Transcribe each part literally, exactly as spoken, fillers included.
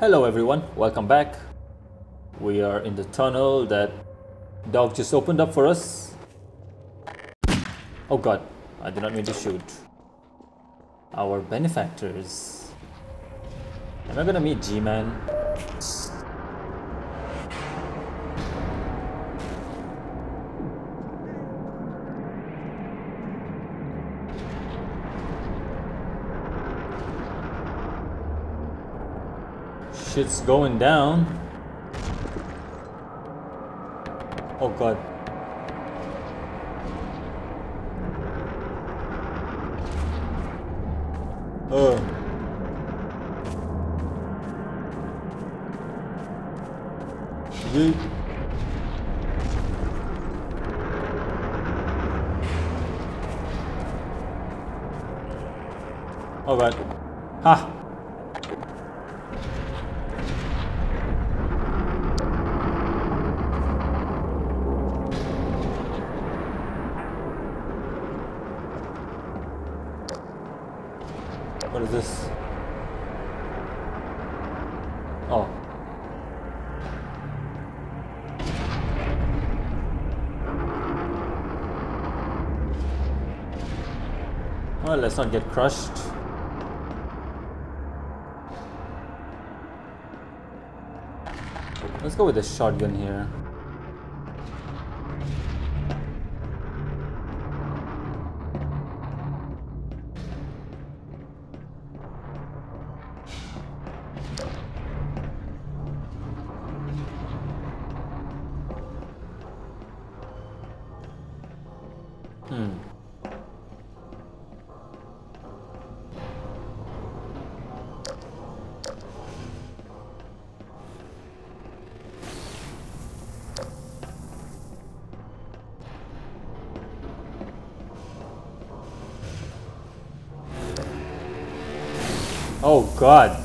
Hello everyone, welcome back. We are in the tunnel that Dog just opened up for us. Oh god, I did not mean to shoot. Our benefactors. Am I gonna meet G-Man? Shit's going down. Oh god. Oh. Dude. Oh god. Ha. What is this? Oh. Well, let's not get crushed. Let's go with the shotgun here. Hmm. Oh God.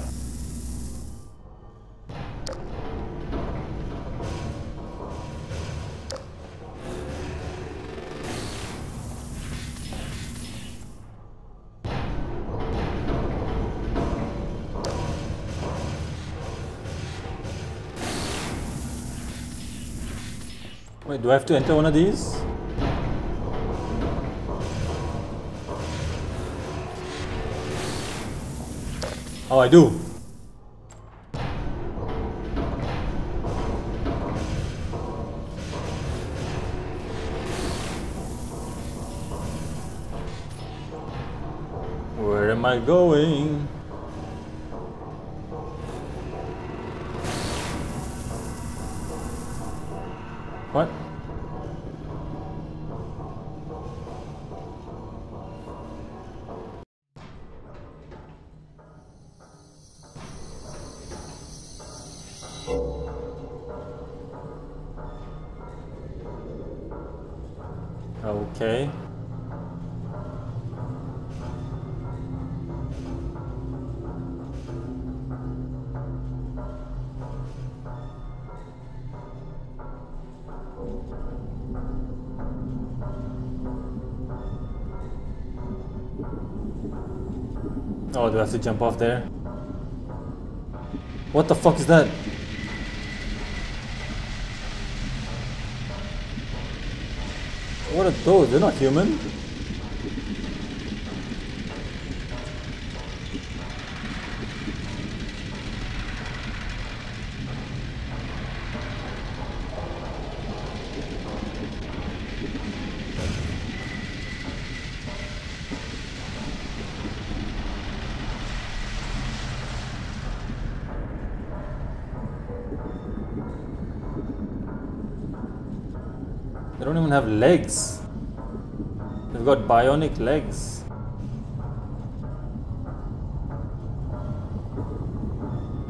Wait, do I have to enter one of these? Oh, I do. Where am I going? What? Okay. Oh, do I have to jump off there? What the fuck is that? What are those? They're not human. They don't even have legs. They've got bionic legs.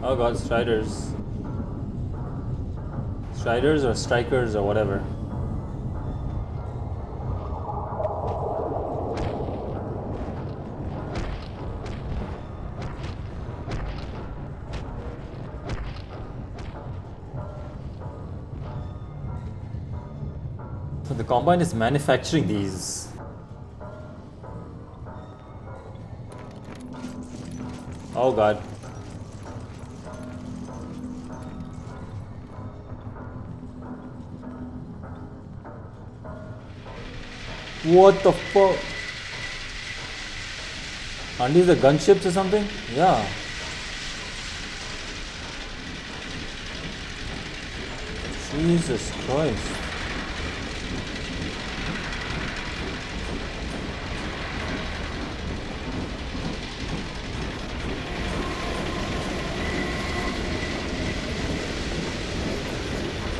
Oh god, striders. Striders or strikers or whatever. So the Combine is manufacturing these. Oh god. What the fuck? Aren't these the gunships or something? Yeah. Jesus Christ.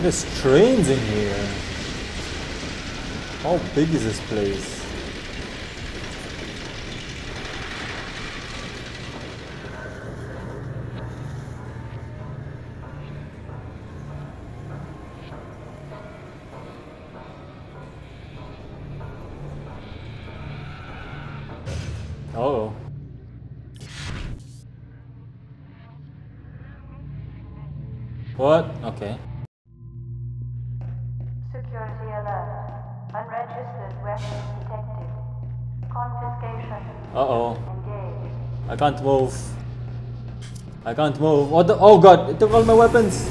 There's trains in here. How big is this place? Oh. What? Okay. Security alert. Unregistered weapons detected. Confiscation. Uh-oh. Engage. I can't move. I can't move. What the? Oh god, it took all my weapons.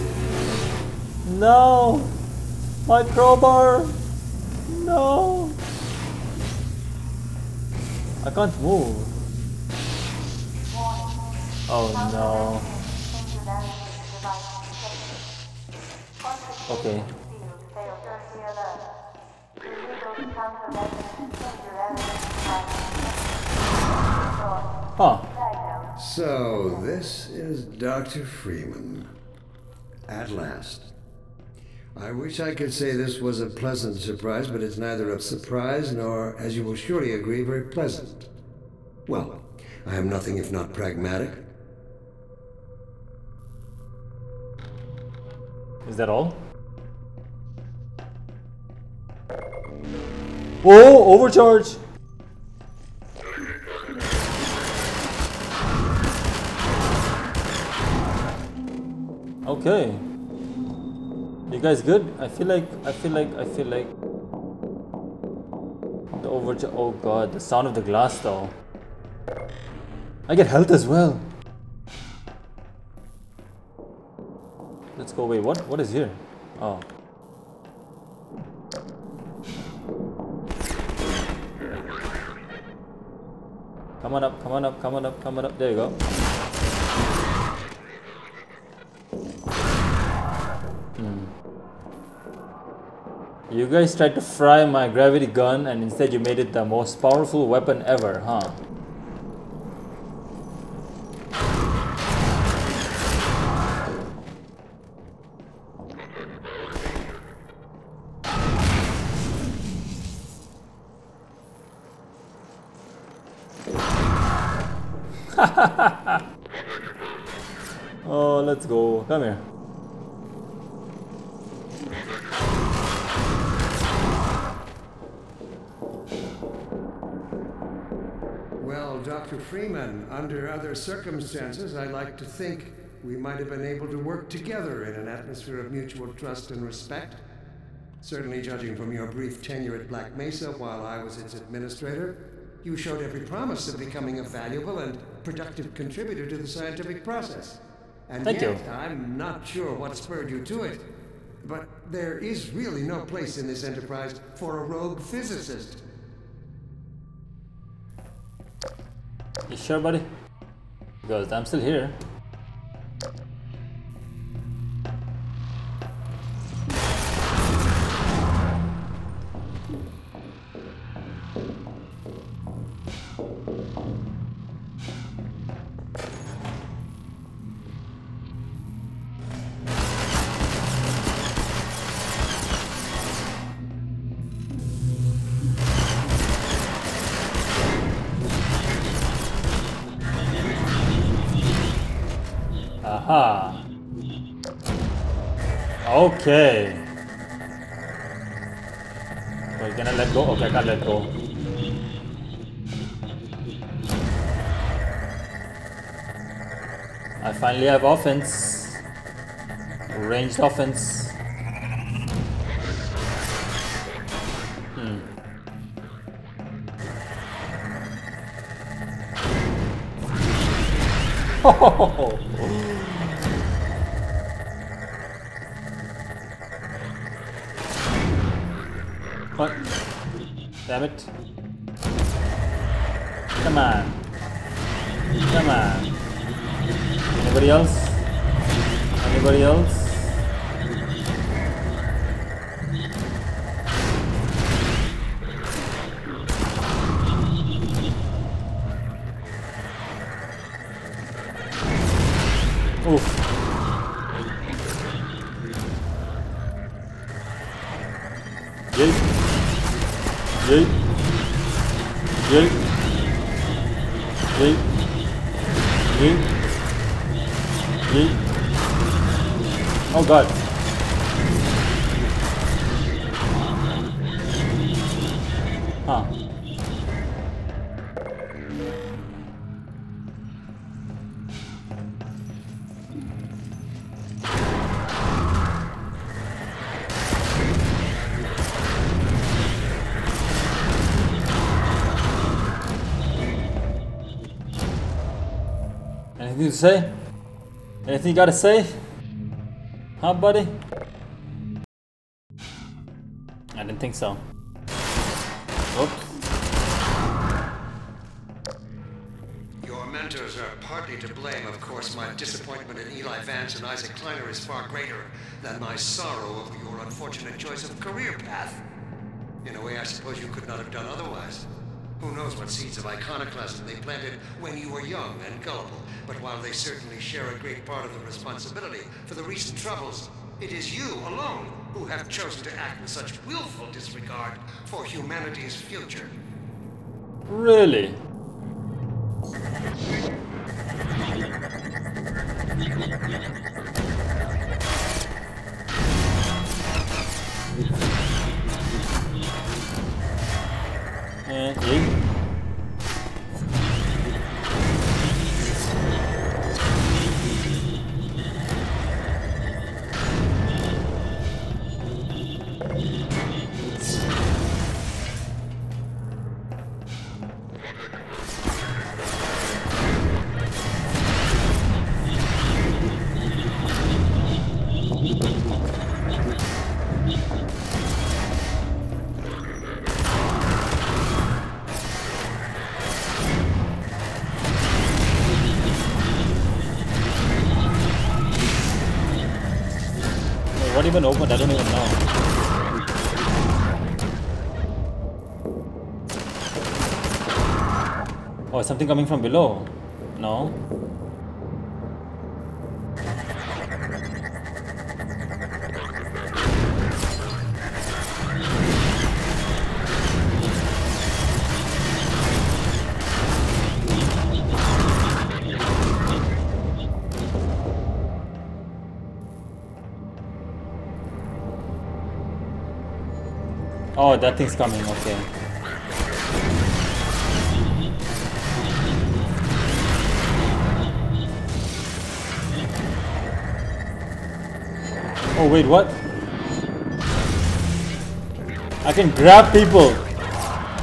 No. My crowbar. No. I can't move. Oh no. Okay. Huh. So this is Doctor Freeman. At last. I wish I could say this was a pleasant surprise, but it's neither a surprise nor, as you will surely agree, very pleasant. Well, I am nothing if not pragmatic. Is that all? Whoa, overcharge! Okay. You guys good? I feel like, I feel like, I feel like the overcharge. Oh god, the sound of the glass though. I get health as well. Let's go. Wait, what? What is here? Oh. Come on up, come on up, come on up, come on up. There you go. You guys tried to fry my gravity gun and instead you made it the most powerful weapon ever, huh? Oh, let's go. Come here. Doctor Freeman, under other circumstances, I like to think we might have been able to work together in an atmosphere of mutual trust and respect. Certainly, judging from your brief tenure at Black Mesa while I was its administrator, you showed every promise of becoming a valuable and productive contributor to the scientific process. And Thank yet, you. I'm not sure what spurred you to it, but there is really no place in this enterprise for a rogue physicist. You sure, buddy? Because I'm still here. Aha. Okay. Wait, can I let go? Okay, I can't let go. I finally have offense. Ranged offense. Hmm. Ho ho ho ho. Damn it. Come on. Come on. Anybody else? Anybody else? God. Huh. Anything to say? Anything you gotta say? Huh, buddy? I didn't think so. Oops. Your mentors are partly to blame, of course. My disappointment in Eli Vance and Isaac Kleiner is far greater than my sorrow over your unfortunate choice of career path. In a way, I suppose you could not have done otherwise. Who knows what seeds of iconoclasm they planted when you were young and gullible, but while they certainly share a great part of the responsibility for the recent troubles, it is you alone who have chosen to act with such willful disregard for humanity's future. Really? Eh, eh. Even opened, I don't even know. Oh, is something coming from below? No. Oh, that thing's coming, okay. Oh, wait, what? I can grab people.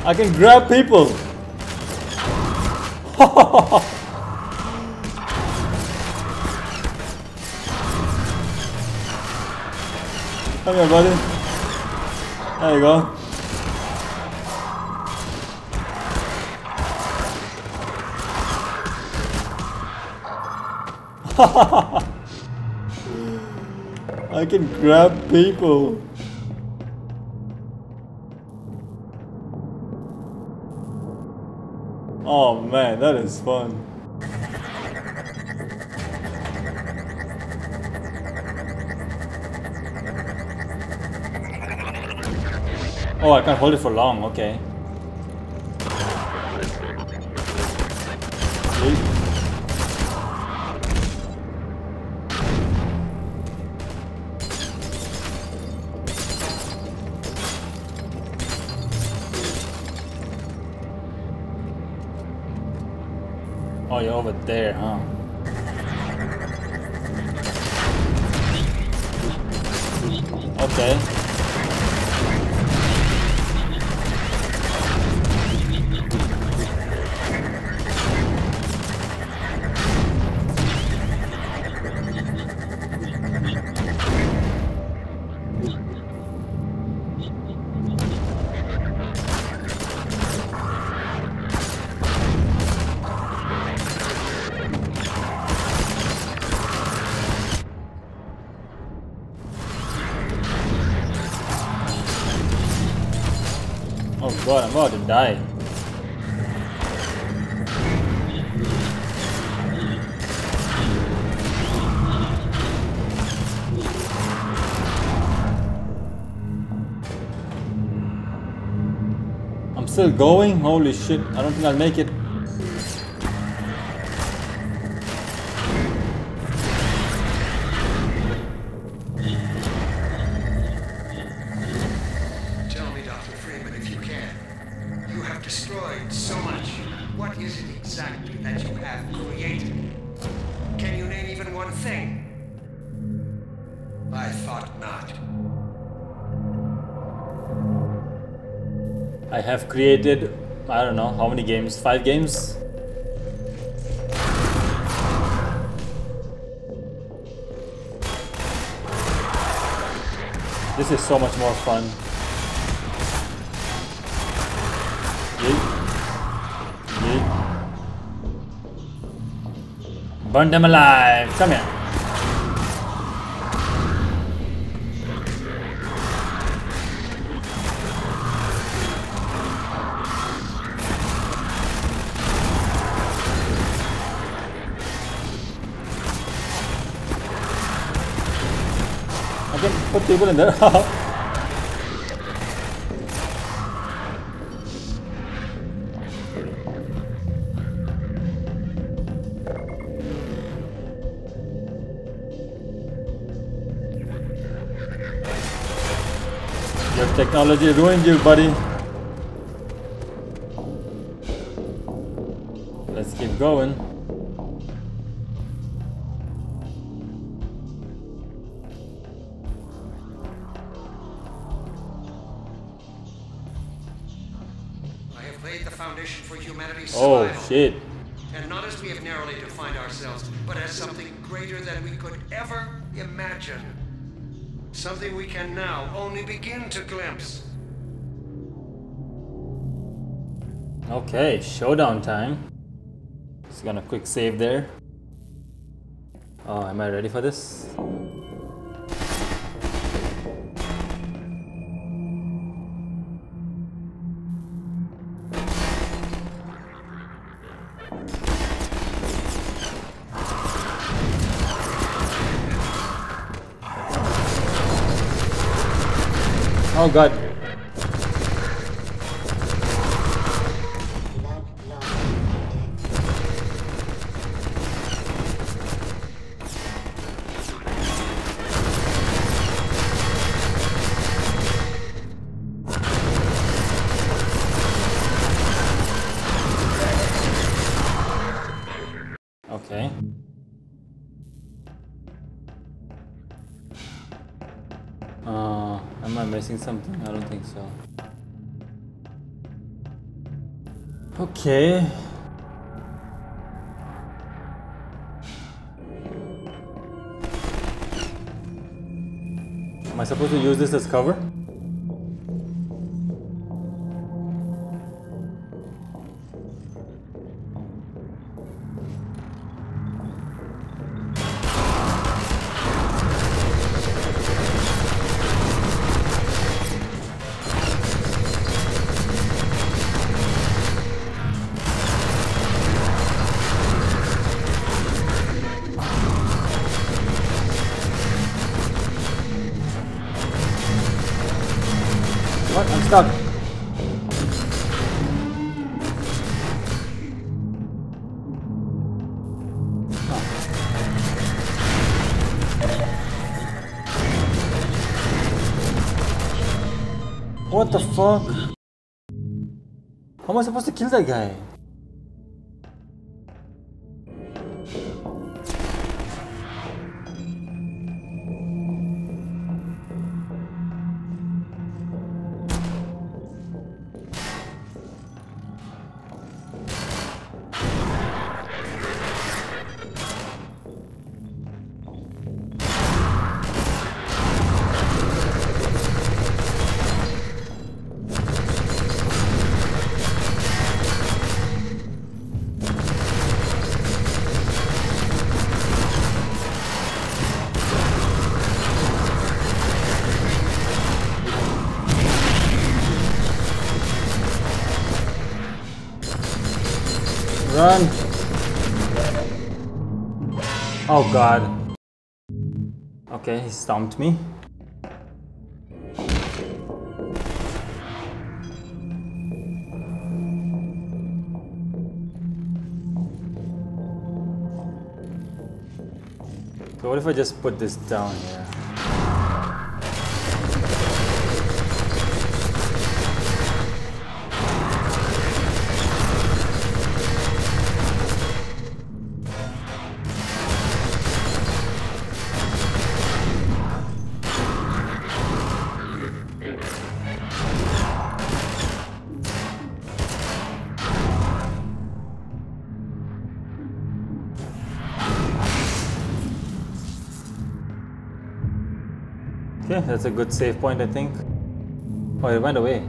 I can grab people. Come here, buddy. There you go. I can grab people. Oh man, that is fun. Oh, I can't hold it for long, okay. Oh, you're over there, huh? Okay. god, I'm about to die. I'm still going? Holy shit, I don't think I'll make it. Created, I don't know, how many games? Five games? This is so much more fun. Yeet. Yeet. Burn them alive! Come here! Put people in there. Your technology ruined you, buddy. Let's keep going. Oh shit. And not as we have narrowly defined ourselves, but as something greater than we could ever imagine. Something we can now only begin to glimpse. Okay, showdown time. Just gonna quick save there. Oh, am I ready for this? Oh god. Okay. Uh, am I missing something? I don't think so. Okay. Am I supposed to use this as cover? What the fuck? How am I supposed to kill that guy? Run. Oh god. Okay, he stomped me. So what if I just put this down here? Okay, that's a good save point, I think. Oh, it went away.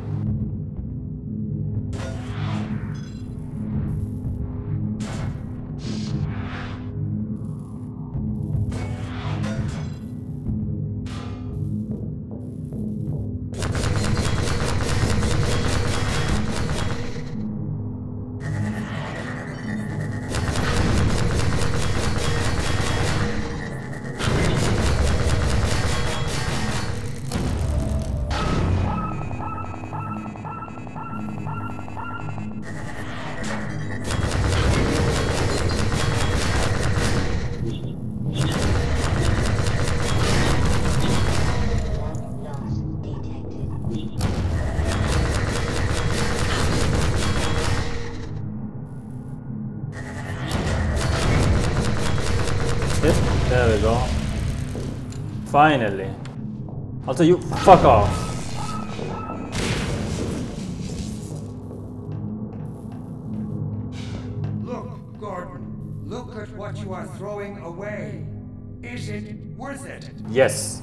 There we go. Finally. Also, you fuck off. Look, Gordon. Look at what you are throwing away. Is it worth it? Yes.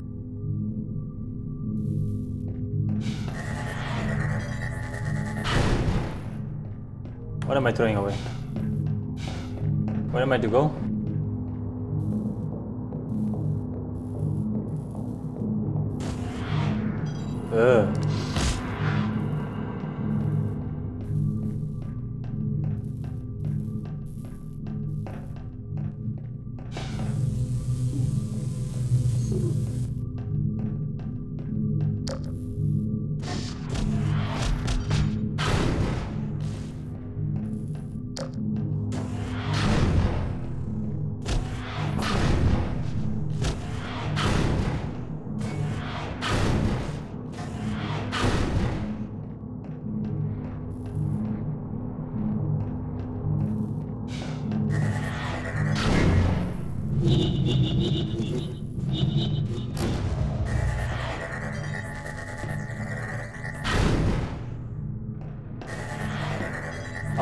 What am I throwing away? Where am I to go? Uh.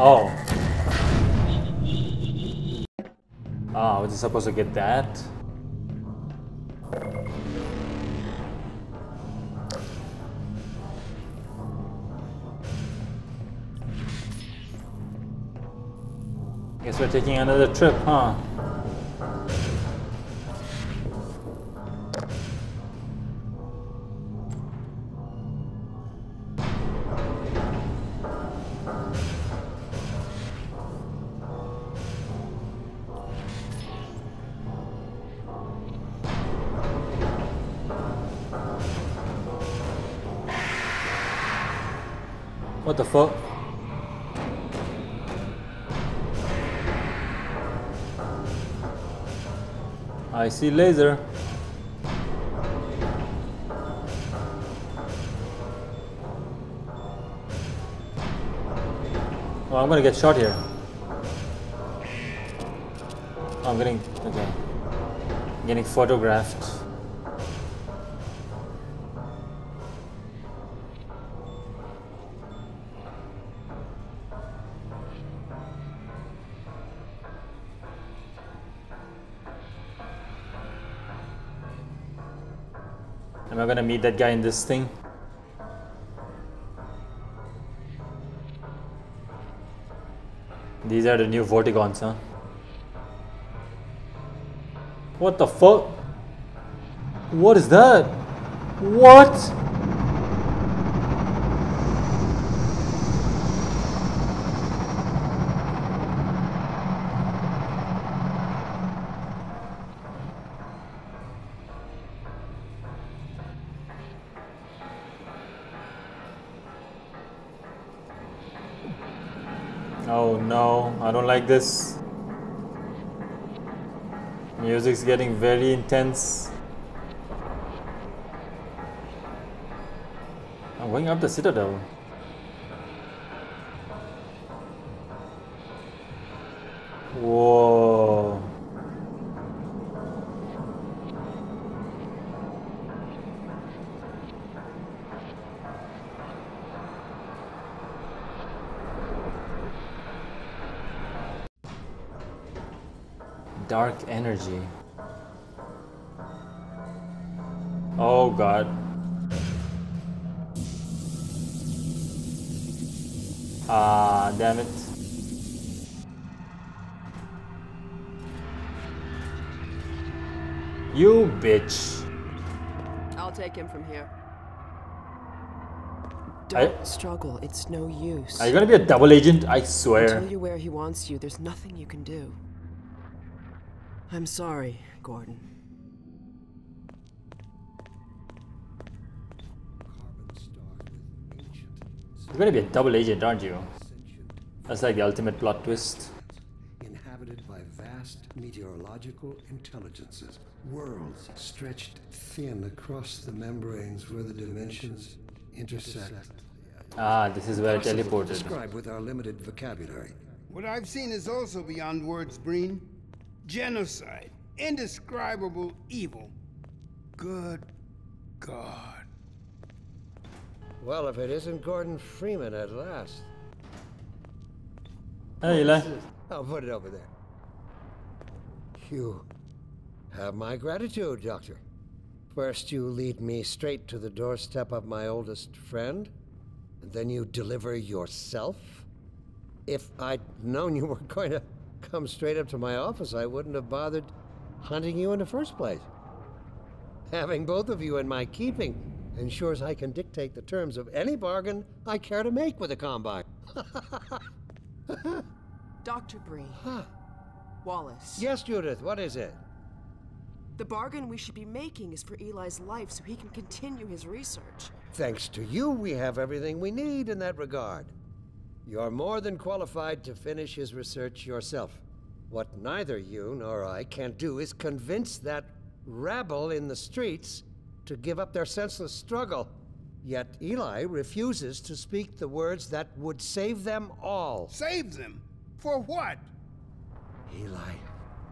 Oh. Ah, oh, was I supposed to get that? Guess we're taking another trip, huh? What the fuck? I see laser. Oh, I'm gonna get shot here. Oh, I'm getting okay. I'm getting photographed. Am I gonna meet that guy in this thing? These are the new Vortigons, huh? What the fuck? What is that? What? Oh no, I don't like this. Music's getting very intense. I'm going up the Citadel. Whoa. Dark energy. Oh God. Ah, damn it. You bitch. I'll take him from here. Don't I, struggle, it's no use. Are you gonna be a double agent? I swear. Until you're where he wants you, there's nothing you can do. I'm sorry, Gordon. You're gonna be a double agent, aren't you? That's like the ultimate plot twist. Inhabited by vast meteorological intelligences, worlds stretched thin across the membranes where the dimensions intersect. Ah, this is where I teleported. Describe with our limited vocabulary. What I've seen is also beyond words, Breen. Genocide, indescribable evil. Good God. Well, if it isn't Gordon Freeman at last. Hey, Eli. I'll put it over there. You have my gratitude, Doctor. First you lead me straight to the doorstep of my oldest friend, and then you deliver yourself. If I'd known you were going to come straight up to my office, I wouldn't have bothered hunting you in the first place. Having both of you in my keeping ensures I can dictate the terms of any bargain I care to make with the Combine. Doctor Breen. Huh. Wallace. Yes, Judith, what is it? The bargain we should be making is for Eli's life so he can continue his research. Thanks to you, we have everything we need in that regard. You're more than qualified to finish his research yourself. What neither you nor I can do is convince that rabble in the streets to give up their senseless struggle. Yet Eli refuses to speak the words that would save them all. Save them? For what? Eli,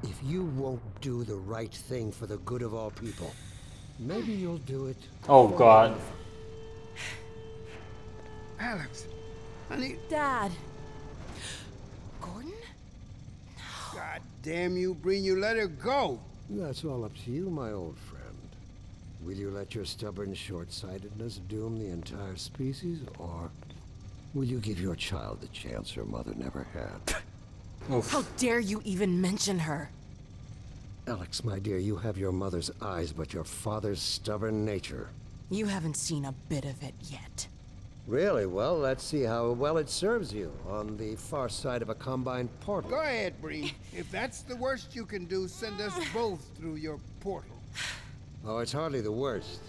if you won't do the right thing for the good of all people, maybe you'll do it. Oh, God. Alex, honey. Dad. Gordon? No. God damn you, Breen, you let her go. That's all up to you, my old friend. Will you let your stubborn short-sightedness doom the entire species, or will you give your child the chance her mother never had? Oof. How dare you even mention her? Alex, my dear, you have your mother's eyes, but your father's stubborn nature. You haven't seen a bit of it yet. Really? Well, let's see how well it serves you on the far side of a Combine portal. Go ahead, Breen. If that's the worst you can do, send us both through your portal. Oh, it's hardly the worst.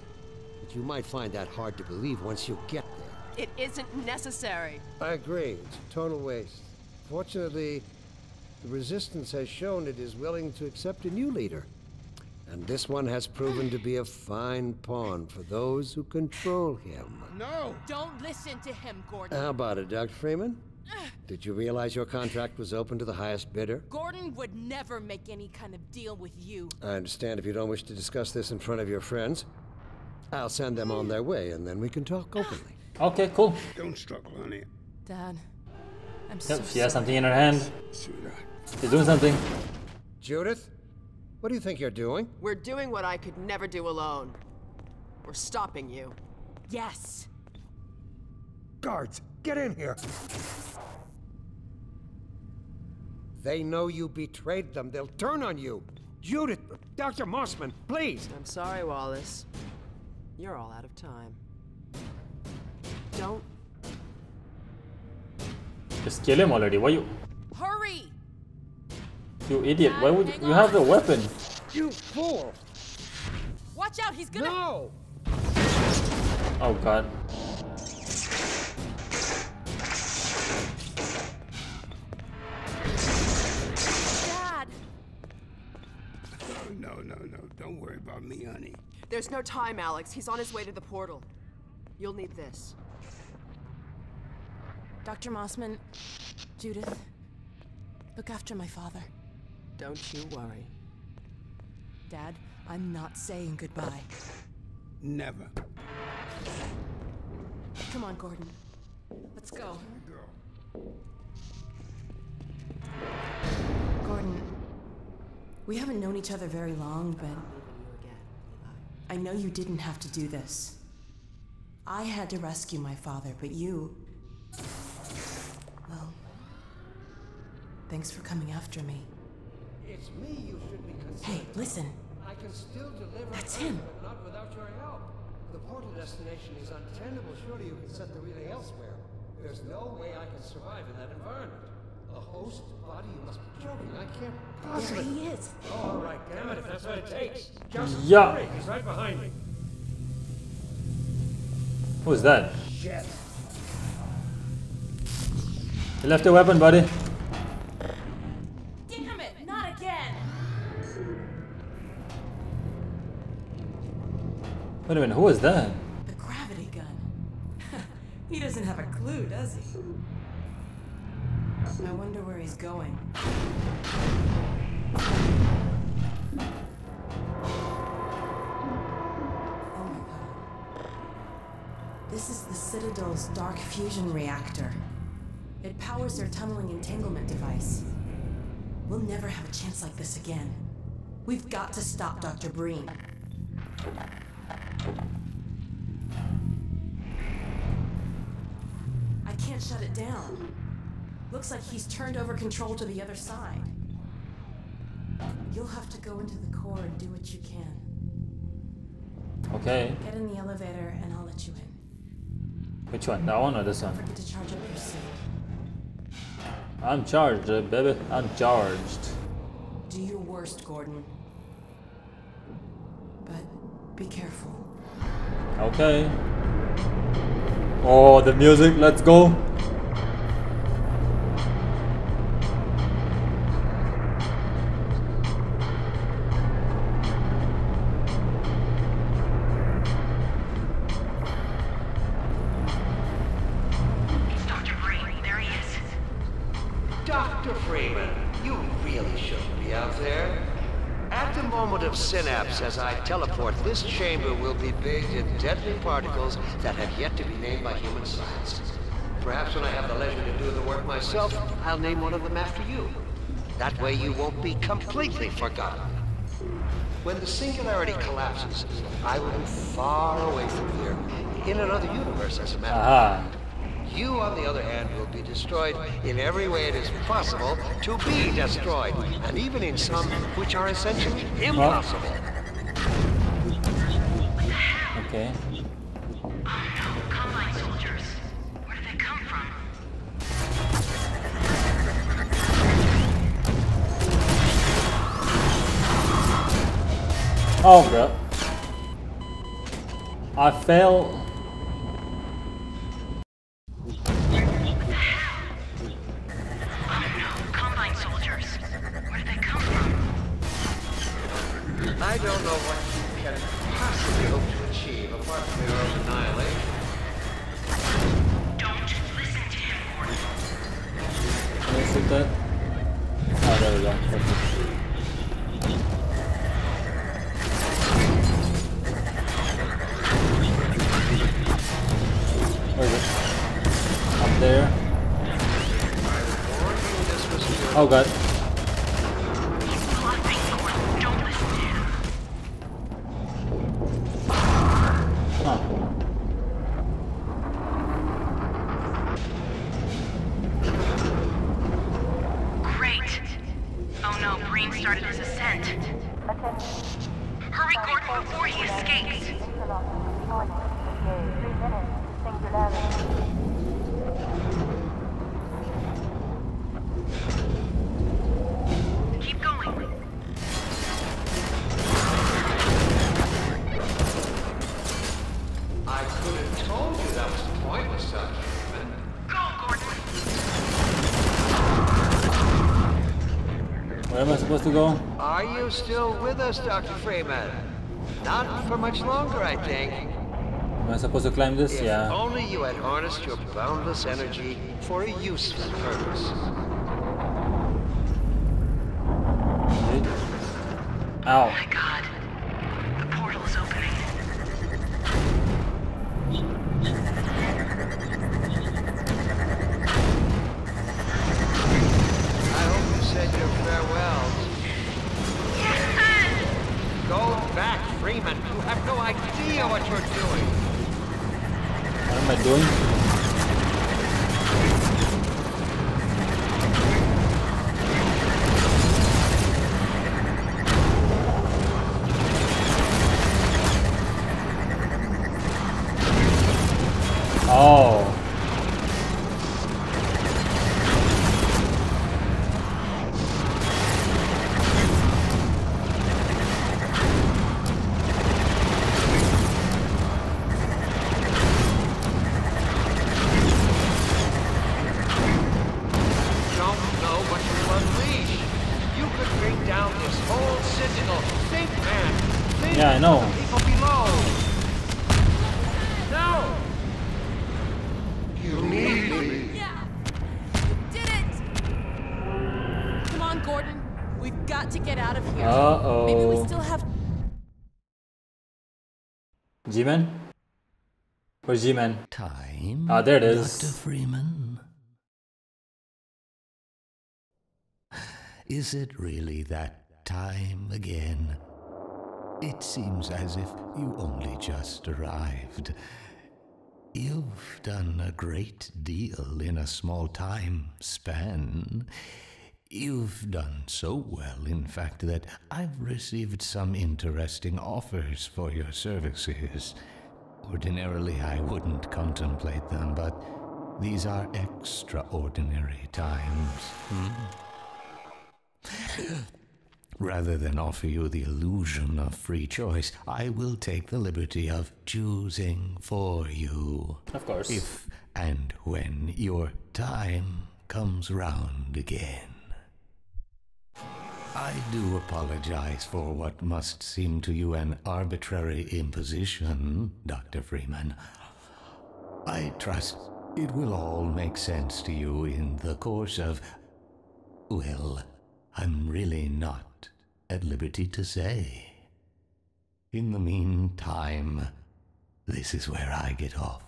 But you might find that hard to believe once you get there. It isn't necessary. I agree. It's a total waste. Fortunately, the Resistance has shown it is willing to accept a new leader. And this one has proven to be a fine pawn for those who control him. No! Don't listen to him, Gordon. How about it, Doctor Freeman? Did you realize your contract was open to the highest bidder? Gordon would never make any kind of deal with you. I understand if you don't wish to discuss this in front of your friends. I'll send them on their way, and then we can talk openly. Okay, cool. Don't struggle, honey. Dad, I'm yep, so she has something in her hand. She's doing something. Judith, what do you think you're doing? We're doing what I could never do alone. We're stopping you. Yes. Guards, get in here. They know you betrayed them. They'll turn on you. Judith, Doctor Mossman, please. I'm sorry, Wallace. You're all out of time. Don't. Just kill him already. Why you? Hurry! You idiot! Dad, why would you have the weapon? You fool! Watch out! He's gonna. No! Oh God. Don't worry about me, honey. There's no time, Alex. He's on his way to the portal. You'll need this. Doctor Mossman, Judith, look after my father. Don't you worry. Dad, I'm not saying goodbye. Never. Come on, Gordon. Let's go. Gordon, we haven't known each other very long, but I know you didn't have to do this. I had to rescue my father, but you... Well, thanks for coming after me. It's me you should be concerned. Hey, listen. I can still deliver. That's him. But not without your help. The portal destination is untenable. Surely you can set the relay elsewhere. There's no way I can survive in that environment. A host body? You must be joking. I can't possibly. Yeah, he is. Oh, all right, damn it, if that's what it takes. Just yeah. Hurry. He's right behind me. Who is that? Shit. He left the weapon, buddy. Wait a minute, who is that? The gravity gun. He doesn't have a clue, does he? I wonder where he's going. Oh my god. This is the Citadel's dark fusion reactor. It powers their tunneling entanglement device. We'll never have a chance like this again. We've got to stop Doctor Breen. I can't shut it down. Looks like he's turned over control to the other side. You'll have to go into the core and do what you can. Okay. Get in the elevator and I'll let you in. Which one? That one or this one? Don't forget to charge up your suit. I'm charged, baby. I'm charged. Do your worst, Gordon. Be careful. Okay. Oh, the music. Let's go. Doctor Freeman, there he is. Doctor Freeman, you really shouldn't be out there. At the moment of synapse, as I teleport, this chamber will be bathed in deadly particles that have yet to be named by human science. Perhaps when I have the leisure to do the work myself, I'll name one of them after you. That way you won't be completely forgotten. When the singularity collapses, I will be far away from here, in another universe, as a matter of fact. You, on the other hand, will be destroyed in every way it is possible to be destroyed, and even in some which are essentially impossible. Huh? Okay. Oh no, Combine soldiers. Where did they come from? Oh, bro. I fell. I don't know what you can possibly hope to achieve apart from your own annihilation. Don't listen to him, Gordon. Can I sit there? Oh, there we go. Where is it? Up there. Oh god. Are you still with us, Doctor Freeman? Not for much longer, I think. Am I supposed to climb this? If yeah. Only you had harnessed your boundless energy for a useful purpose. Ow. Oh my god. The portal's opening. I hope you said your farewells. Yes! Go back, Freeman. You have no idea what you're doing. What am I doing? Oh. G-Man? Where's G-Man? Time. Ah, there it is. Doctor Freeman. Is it really that time again? It seems as if you only just arrived. You've done a great deal in a small time span. You've done so well, in fact, that I've received some interesting offers for your services. Ordinarily, I wouldn't contemplate them, but these are extraordinary times. Hmm? Rather than offer you the illusion of free choice, I will take the liberty of choosing for you. Of course. If and when your time comes round again. I do apologize for what must seem to you an arbitrary imposition, Doctor Freeman. I trust it will all make sense to you in the course of... Well, I'm really not at liberty to say. In the meantime, this is where I get off.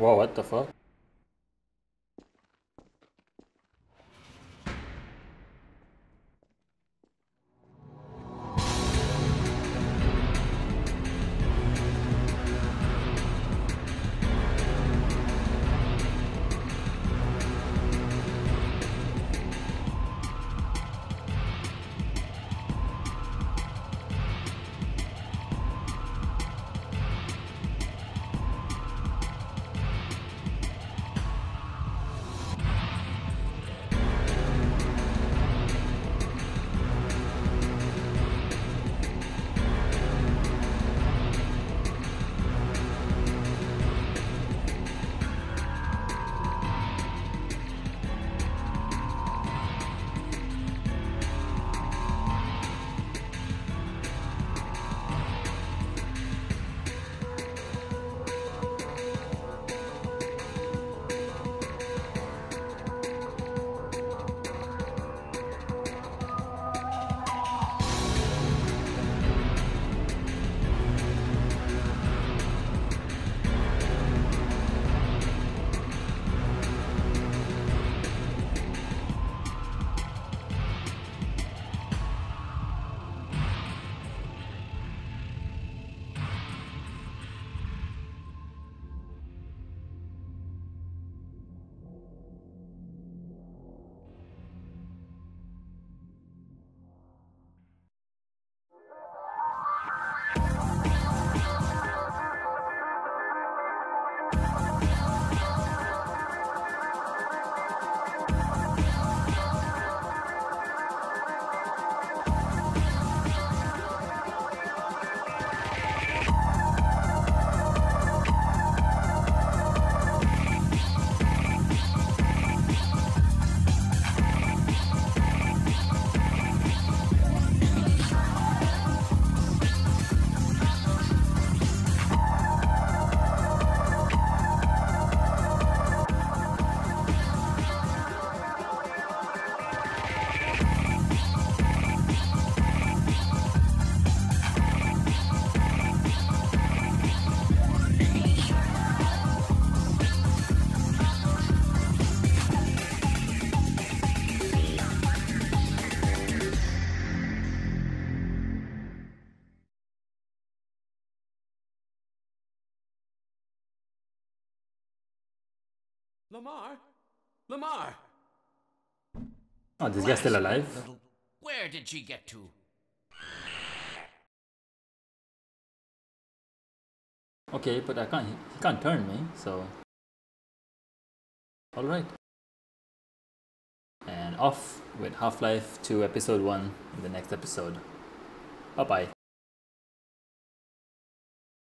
Wow, what the fuck? Lamar? Lamar! Oh, this guy's still alive. Where did she get to? Okay, but I can't, he can't turn me, so... Alright. And off with Half-Life two Episode one in the next episode. Bye-bye.